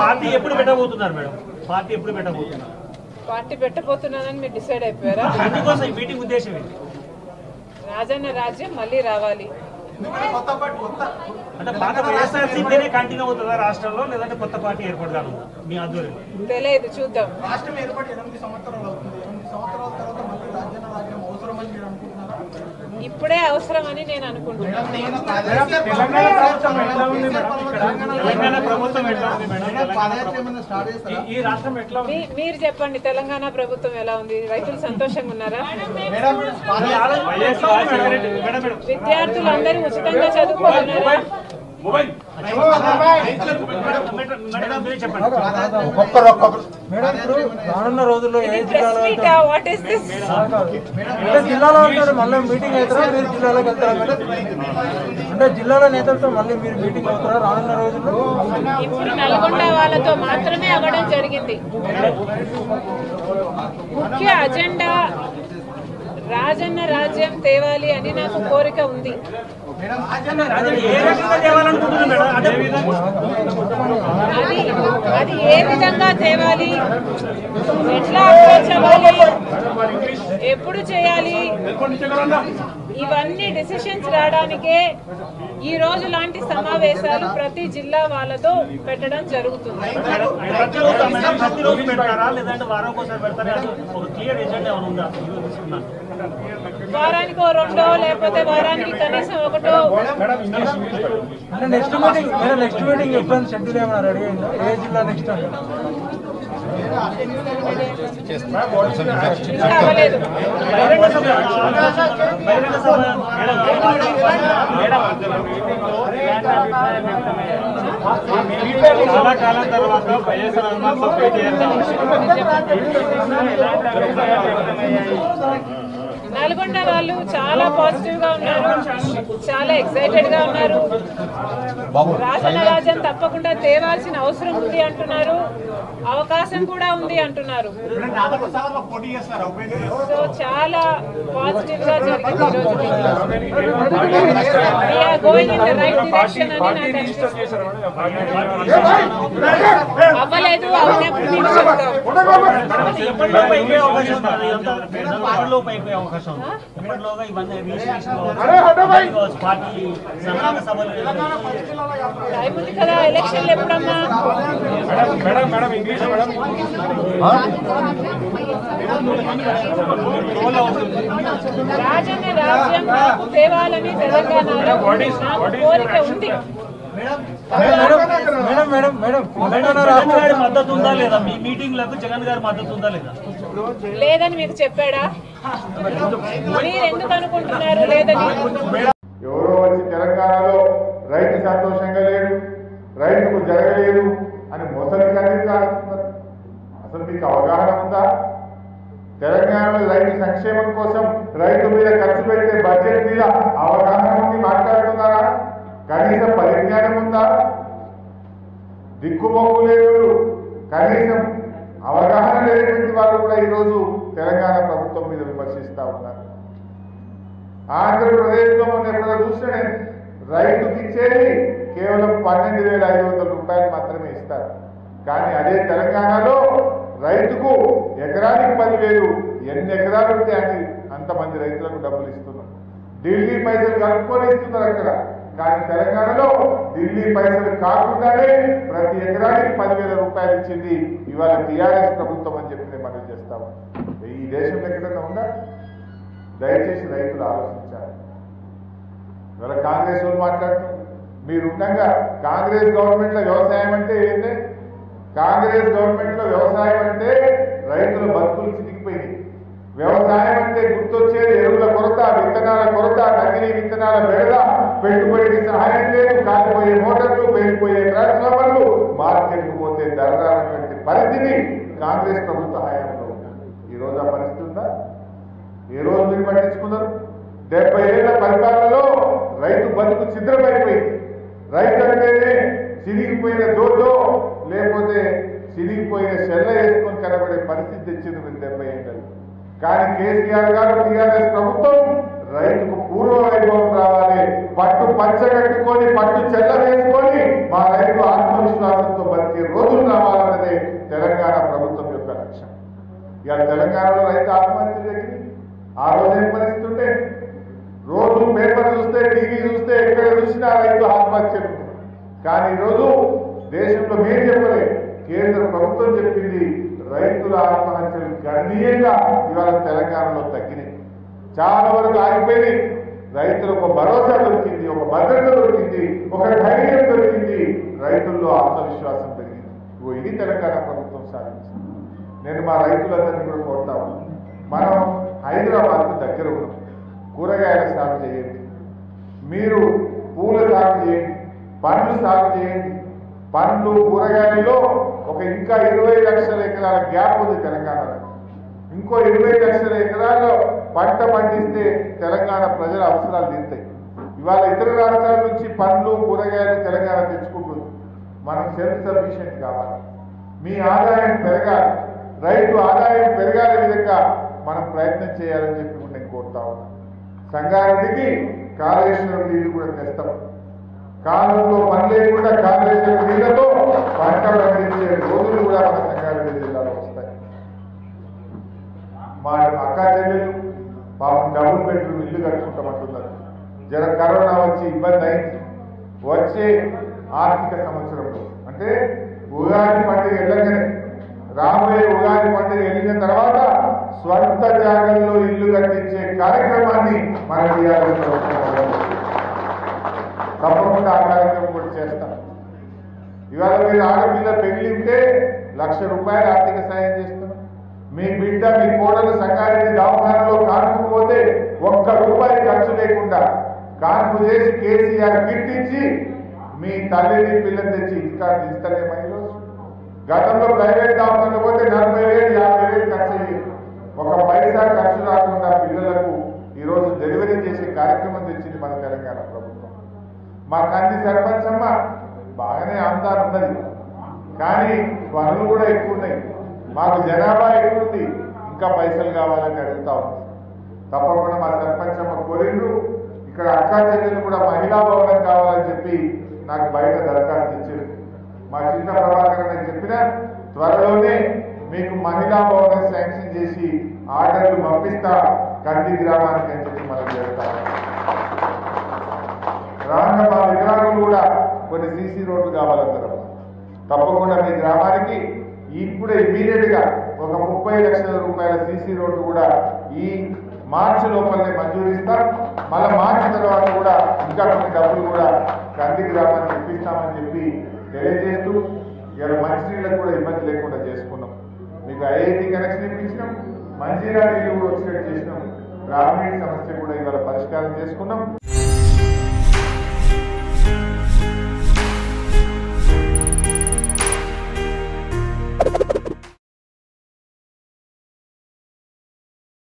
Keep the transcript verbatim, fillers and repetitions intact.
Party ఎప్పుడు పెట్టబోతున్నారు madam party ఎప్పుడు పెట్టబోతున్నారు party పెట్టబోతున్నానని మీరు డిసైడ్ అయిపోయారా అందుకోసం ఈ మీటింగ్ ఉద్దేశం ఏంటి రాజన్న రాజ్యం మళ్ళీ రావాలి ఎందుకంటే కొత్త పార్టీ కొత్త అంటే పాత వైఎస్ఆర్సీపీనే కంటిన్యూ అవుతదా రాష్ట్రంలో లేదంటే కొత్త పార్టీ ఏర్పడతాను మీ ఆధ్వర్యంలో తెలియదు చూద్దాం రాష్ట్రం ఏర్పడి ఎనిమిది సంవత్సరాలు అవుతుంది ఎనిమిది సంవత్సరాల తర్వాత మళ్ళీ రాజన్న రాజ్యం అవసరం అని మీరు అనుకుంటున్నారా ఇప్పుడే అవసరం అని నేను అనుకుంటున్నాను తెలంగాణ ప్రభుత్వం ఎలా ఉంది తెలంగాణ ప్రభుత్వం ఎలా ఉంది మేడం పాదయాత్ర ఏమన్నా స్టార్ట్ చేస్తారా ఈ రాష్ట్రం ఎలా ఉంది మీరు చెప్పండి తెలంగాణ ప్రభుత్వం ఎలా ఉంది రైతులు సంతోషంగా ఉన్నారా మేడం విద్యార్థులందరూ ఉచితంగా చదువుకోవాలన్నారా మొబైల్ రానున్న రోజుల్లో ఏ జిల్లాలో జిల్లాలో ఉంటారు మళ్ళీ మీటింగ్ అవుతారా మీరు జిల్లాలోకి వెళ్తారా అంటే జిల్లాలో నేతలతో మళ్ళీ మీరు మీటింగ్ అవుతారా రానున్న రోజుల్లో ఇప్పుడు నల్గొండ వాళ్ళతో మాత్రమే అవ్వడం జరిగింది ముఖ్య అజెండా రాజన్న రాజ్యం తేవాలి అని నాకు కోరిక ఉంది అది అది ఏ విధంగా తేవాలి ఎట్లా అప్రోచ్ అవ్వాలి ఎప్పుడు చేయాలి ఇవన్నీ డిసిషన్స్ రావడానికే ఈ రోజు లాంటి సమావేశాలు ప్రతి జిల్లా వాళ్ళతో పెట్టడం జరుగుతుంది వారానికి రెండో లేకపోతే వారానికి కనీసం ఒకటో చాలా కాలం తర్వాత వైఎస్ఆర్ నల్గొండ వాళ్ళు చాలా పాజిటివ్ గా ఉన్నారు చాలా ఎక్సైటెడ్ గా ఉన్నారు రాజన్న రాజ్యం తప్పకుండా తేవాల్సిన అవసరం ఉంది అంటున్నారు అవకాశం కూడా ఉంది అంటున్నారు సో చాలా పాజిటివ్ గా జరిగింది we are going in the right direction అని అవ్వలేదు అవునప్పుడు మీకు చెప్తాం రాజన్న రాజ్యం తేవాలని తెలంగాణలో కోరిక ఉంది మద్దతు ఉందా లేదా మీ మీటింగ్ లకు జగన్ గారి మద్దతు ఉందా లేదా లేదని మీకు చెప్పాడా మీరు ఎందుకు అనుకుంటున్నారు లేదని ఎవరో వచ్చి తెలంగాణలో రైతు సంతోషంగా లేడు రైతుకు జరగలేదు అని మోసలు కనిపిస్తున్నారు అసలు మీకు అవగాహన ఉందా తెలంగాణలో రైతు సంక్షేమం కోసం రైతు మీద ఖర్చు పెట్టే బడ్జెట్ మీద అవగాహన ఉండి మాట్లాడుతున్నారా కనీసం పరిజ్ఞానం ఉందా దిక్కుబొగ్గు లేవులు కనీసం అవగాహన లేనటువంటి వాళ్ళు కూడా ఈరోజు తెలంగాణ ప్రభుత్వం మీద విమర్శిస్తూ ఉన్నారు ఆంధ్రప్రదేశ్లో మనం ఎక్కడ చూస్తే రైతుకి ఇచ్చేది కేవలం పన్నెండు వేల ఐదు వందల రూపాయలు మాత్రమే ఇస్తారు కానీ అదే తెలంగాణలో రైతుకు ఎకరానికి పదివేలు ఎన్ని ఎకరాలు ఉంటే అని అంతమంది రైతులకు డబ్బులు ఇస్తున్నారు ఢిల్లీ పైసలు కలుపుకొని ఇస్తున్నారు అక్కడ కానీ తెలంగాణలో ఢిల్లీ పైసలు కాకుండానే ప్రతి ఎకరానికి పదివేల రూపాయలు ఇచ్చింది ఇవాళ టీఆర్ఎస్ ప్రభుత్వం అని చెప్పి మనం చేస్తాము ఈ దేశం ఎక్కడైనా ఉందా దయచేసి రైతులు ఆలోచించాలి ఇవాళ కాంగ్రెస్ వాళ్ళు మాట్లాడుతూ మీరు ఉండగా కాంగ్రెస్ గవర్నమెంట్లో వ్యవసాయం అంటే ఏంటి కాంగ్రెస్ గవర్నమెంట్లో వ్యవసాయం అంటే రైతుల బతుకులు చితికిపోయింది వ్యవసాయం అంటే గుర్తొచ్చేది ఎరువుల కొరత విత్తనాల కొరత నకిలీ విత్తనాల బెడద పెట్టుబడికి సహాయం లేదు కాలిపోయే మోటార్లు పెరిగిపోయే ట్రాన్స్ఫార్మర్లు మార్కెట్కు పోతే ధరలాంటి పరిస్థితి కాంగ్రెస్ ప్రభుత్వ హయాంలో ఈరోజు ఆ పరిస్థితి ఉందా ఏ రోజు మీరు పట్టించుకున్నారు డెబ్బై ఏళ్ల పరిపాలనలో రైతు బతుకు చిద్రమైపోయింది రైతు అంటేనే చిరిగిపోయిన దోడ్డో లేకపోతే చిరిగిపోయిన చెల్ల వేసుకొని కనబడే పరిస్థితి తెచ్చింది మీరు డెబ్బై ఏళ్ళు కానీ కేసీఆర్ గారు టీఆర్ఎస్ ప్రభుత్వం రైతుకు పూర్వ వైభవం రావాలి పట్టు పంచగట్టుకొని పట్టు చెల్ల వేసుకొని మా రైతు ఆత్మవిశ్వాసం విశ్వాసంతో బతికే రోజులు రావాలన్నదే తెలంగాణ ప్రభుత్వం యొక్క లక్ష్యం. ఇవాళ తెలంగాణలో రైతు ఆత్మహత్య జరిగింది. ఆ రోజు ఏం పరిస్థితి ఉంటే రోజు పేపర్ చూస్తే టీవీ చూస్తే ఎక్కడ చూసినా రైతు ఆత్మహత్యలు. కానీ ఈరోజు దేశంలో మీరు చెప్పలేదు, కేంద్ర ప్రభుత్వం చెప్పింది రైతుల ఆత్మహత్యలు గణనీయంగా ఇవాళ తెలంగాణలో తగ్గినాయి, చాలా వరకు ఆగిపోయినాయి. రైతులకు ఒక భరోసా దొరికింది, ఒక భద్రత దొరికింది, ఒక ధైర్యం దొరికింది, రైతుల్లో ఆత్మవిశ్వాసం పెరిగింది. ఇది తెలంగాణ ప్రభుత్వం సాధించింది. నేను మా రైతులందరినీ కూడా కోరుతాను, మనం హైదరాబాద్కు దగ్గర ఉన్నాం, కూరగాయల సాగు చేయండి, మీరు పూల సాగు చేయండి, పండ్లు సాగు చేయండి. పండ్లు కూరగాయల్లో ఒక ఇంకా ఇరవై లక్షల ఎకరాల గ్యాప్ ఉంది తెలంగాణలో. ఇంకో ఇరవై లక్షల ఎకరాల్లో పంట పండిస్తే తెలంగాణ ప్రజల అవసరాలు తీరుతాయి. ఇవాళ ఇతర రాష్ట్రాల నుంచి పండ్లు కూరగాయలు తెలంగాణ తెచ్చుకుంటుంది. మనం సెల్ఫ్ సఫిషియెంట్ కావాలి, మీ ఆదాయం పెరగాలి, రైతు ఆదాయం పెరగాలే విధంగా మనం ప్రయత్నం చేయాలని చెప్పి కూడా నేను కోరుతా ఉన్నాను. సంగారెడ్డికి కాళేశ్వరం నీళ్లు కూడా తెస్తాం. కాలంలో పని లేకుండా కాళేశ్వరం నీళ్లతో పంట పండించే రోజులు కూడా మన సంగారెడ్డి జిల్లాలో వస్తాయి. మా అక్క చెల్లెలు పాపం డబుల్ బెడ్రూమ్ ఇల్లు కట్టుకుంటామంటున్నారు. జర కరోనా వచ్చి ఇబ్బంది అయింది. వచ్చే ఆర్థిక సంవత్సరంలో అంటే ఉగాది పండుగ వెళ్ళగానే, రాబోయే ఉగాది పండుగ వెళ్ళిన తర్వాత స్వంత జాగంలో ఇల్లు కట్టించే కార్యక్రమాన్ని మనం చేయాలని తప్పకుండా ఆ కార్యక్రమం కూడా చేస్తాం. ఇవాళ మీరు ఆడపిల్ల పెళ్లి ఉంటే లక్ష రూపాయలు ఆర్థిక సాయం చేస్తున్నాం. మీ బిడ్డ మీ కోడలు సంగారెడ్డి దవాఖానలో కానుకు పోతే ఒక్క రూపాయి ఖర్చు లేకుండా కానుకు చేసి కేసీఆర్ గిట్టించి మీ తల్లిని పిల్లలు తెచ్చి ఇంకా ఇస్తలేమని ఈరోజు. గతంలో ప్రైవేట్ దవాఖానలో పోతే నలభై వేలు యాభై వేలు ఖర్చు అయ్యేది. ఒక పైసా ఖర్చు రాకుండా పిల్లలకు ఈరోజు డెలివరీ చేసే కార్యక్రమం తెచ్చింది మన తెలంగాణ ప్రభుత్వం. మా కంది సర్పంచ్ అమ్మ బాగానే ఆందాలు ఉన్నది, కానీ పనులు కూడా ఎక్కువ ఉన్నాయి. మాకు జనాభా ఎక్కువ ఉంది, ఇంకా పైసలు కావాలని అడుగుతా ఉంది. తప్పకుండా మా సర్పంచ్ అమ్మ కోరిండు. ఇక్కడ అక్కా చెల్లెలు కూడా మహిళా భవనం కావాలని చెప్పి నాకు బయట దరఖాస్తు ఇచ్చారు. మా చిన్న ప్రభాకర్ అని చెప్పిన త్వరలోనే మీకు మహిళా భవనం శాంక్షన్ చేసి ఆర్డర్లు పంపిస్తా కంది గ్రామానికి అని చెప్పి మనం చేస్తాం. రాను మా విగ్రహాలు కూడా కొన్ని సీసీ రోడ్లు కావాలందరం. తప్పకుండా మీ గ్రామానికి ఇప్పుడే ఇమీడియట్గా ఒక ముప్పై లక్షల రూపాయల సీసీ రోడ్డు కూడా ఈ మార్చి లోపలనే మంజూరు ఇస్తాం. మళ్ళీ మార్చి తర్వాత కూడా ఇంకా కొన్ని డబ్బులు కూడా కంది గ్రామానికి ఇప్పిస్తామని చెప్పి తెలియజేస్తూ ఇక్కడ మంచినీళ్ళకు కూడా ఇబ్బంది లేకుండా చేసుకున్నాం. మీకు ఐఐటీ కనెక్షన్ ఇప్పించినాం, మంచినీళ్ళ నీళ్ళు కూడా వచ్చినట్టు చేసినాం, గ్రామీణ సమస్య కూడా ఇవాళ పరిష్కారం చేసుకున్నాం.